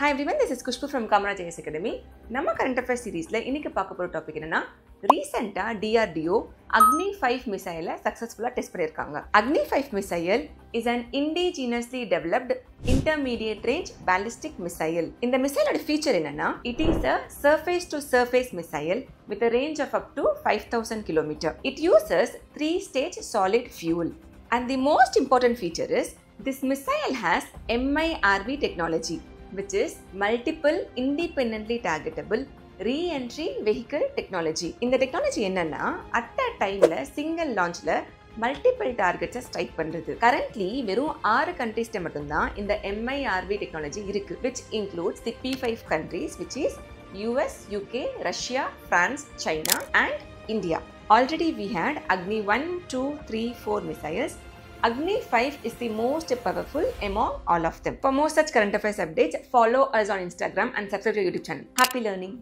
Hi everyone, this is Kushboo from Kamaraj IAS Academy. In our current affairs series, we will talk about topic recent DRDO Agni-V missile successfully tested. Agni-V missile is an indigenously developed intermediate range ballistic missile. In the missile feature, it is a surface-to-surface missile with a range of up to 5000 km. It uses 3-stage solid fuel. And the most important feature is this missile has MIRV technology, which is multiple independently targetable re-entry vehicle technology. In the technology at that time single launch multiple targets strike pandrathu. Currently verum 6 countries la mattumda inda MIRV technology irukku, which includes the P5 countries, which is US, UK, Russia, France, China and India. Already we had Agni 1, 2, 3, 4 missiles. Agni-V is the most powerful among all of them. For more such current affairs updates, follow us on Instagram and subscribe to our YouTube channel. Happy learning!